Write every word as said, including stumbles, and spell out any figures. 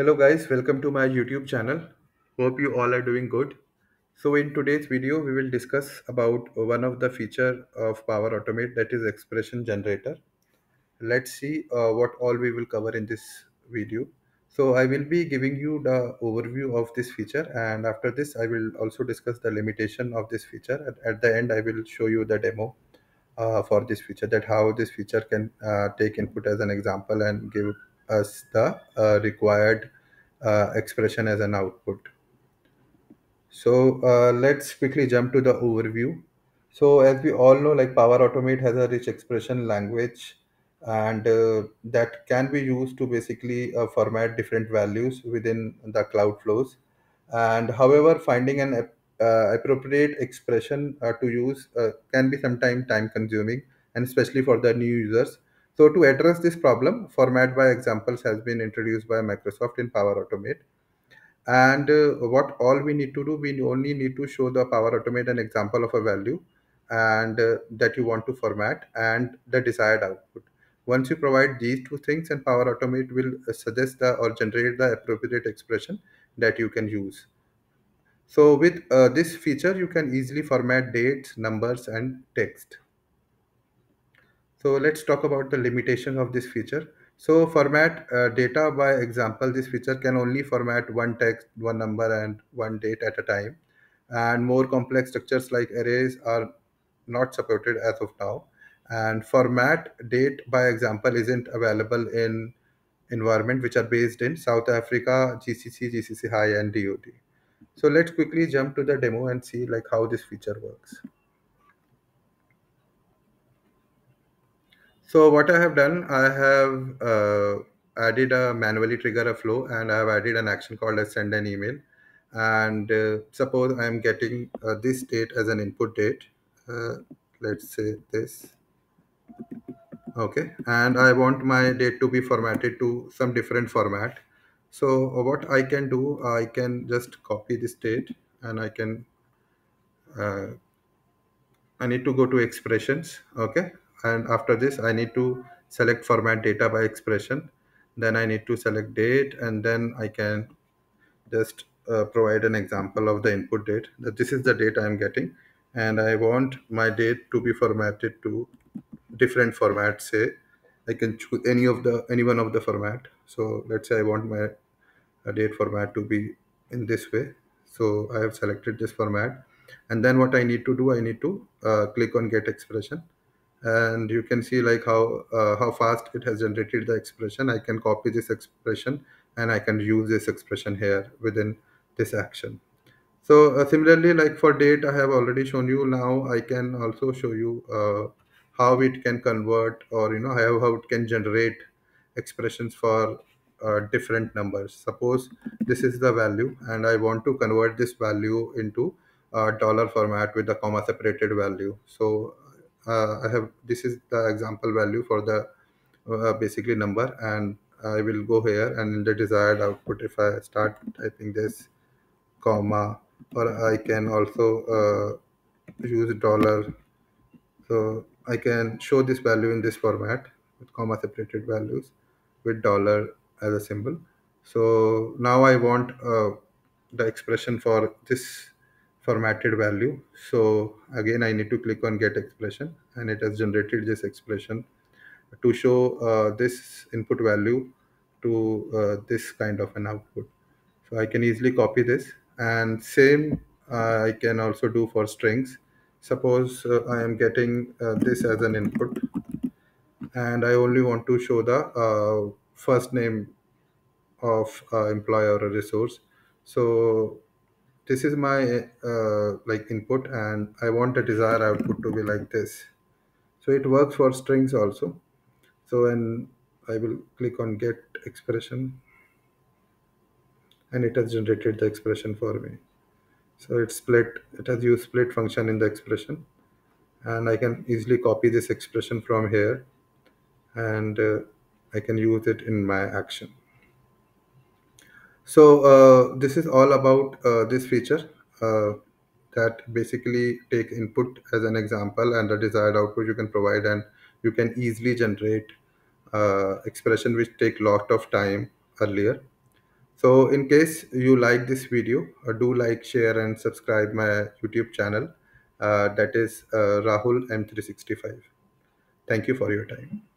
Hello guys, welcome to my YouTube channel. Hope you all are doing good. So in today's video we will discuss about one of the feature of Power Automate, that is Expression Generator. Let's see uh, what all we will cover in this video. So I will be giving you the overview of this feature, and after this I will also discuss the limitation of this feature. At, at the end I will show you the demo uh, for this feature, that how this feature can uh, take input as an example and give us the uh, required uh, expression as an output. So uh, let's quickly jump to the overview. So as we all know, like Power Automate has a rich expression language, and uh, that can be used to basically uh, format different values within the cloud flows. And however, finding an ap uh, appropriate expression uh, to use uh, can be sometimes time consuming, and especially for the new users. So to address this problem, format by examples has been introduced by Microsoft in Power Automate. And uh, what all we need to do, we only need to show the Power Automate an example of a value and uh, that you want to format and the desired output. Once you provide these two things, and Power Automate will suggest the, or generate the appropriate expression that you can use. So with uh, this feature, you can easily format dates, numbers, and text. So let's talk about the limitation of this feature. So format uh, data by example, this feature can only format one text, one number, and one date at a time. And more complex structures like arrays are not supported as of now. And format date by example isn't available in environment which are based in South Africa, G C C, G C C High, and D O D. So let's quickly jump to the demo and see like how this feature works. So what I have done, I have uh, added a manually trigger a flow, and I have added an action called as send an email. And uh, suppose I am getting uh, this date as an input date. Uh, let's say this. Okay, and I want my date to be formatted to some different format. So what I can do, I can just copy this date, and I can uh, I need to go to expressions. Okay, and after this I need to select format data by expression, then I need to select date, and then I can just uh, provide an example of the input date, that this is the date I am getting, and I want my date to be formatted to different formats. Say I can choose any of the any one of the format. So let's say I want my uh, date format to be in this way, so I have selected this format, and then what I need to do, I need to uh, click on get expression, and you can see like how uh, how fast it has generated the expression. I can copy this expression, and I can use this expression here within this action. So uh, similarly, like for date, I have already shown you. Now I can also show you uh, how it can convert, or you know how, how it can generate expressions for uh, different numbers. Suppose this is the value, and I want to convert this value into a dollar format with a comma separated value. So uh, I have, this is the example value for the uh, basically number, and I will go here, and in the desired output, if I start typing this comma, or I can also uh, use dollar. So I can show this value in this format with comma separated values with dollar as a symbol. So now I want uh, the expression for this formatted value. So again, I need to click on get expression, and it has generated this expression to show uh, this input value to uh, this kind of an output. So I can easily copy this, and same uh, I can also do for strings. Suppose uh, I am getting uh, this as an input, and I only want to show the uh, first name of uh, employee or a resource. So this is my uh, like input, and I want the desired output to be like this. So it works for strings also. So when I will click on get expression, and it has generated the expression for me. So it's split, it has used split function in the expression, and I can easily copy this expression from here, and uh, I can use it in my action. So uh, this is all about uh, this feature uh, that basically take input as an example and the desired output you can provide, and you can easily generate uh, expression which take lot of time earlier. So in case you like this video, uh, do like, share and subscribe my YouTube channel. Uh, that is uh, Rahul M three sixty-five. Thank you for your time.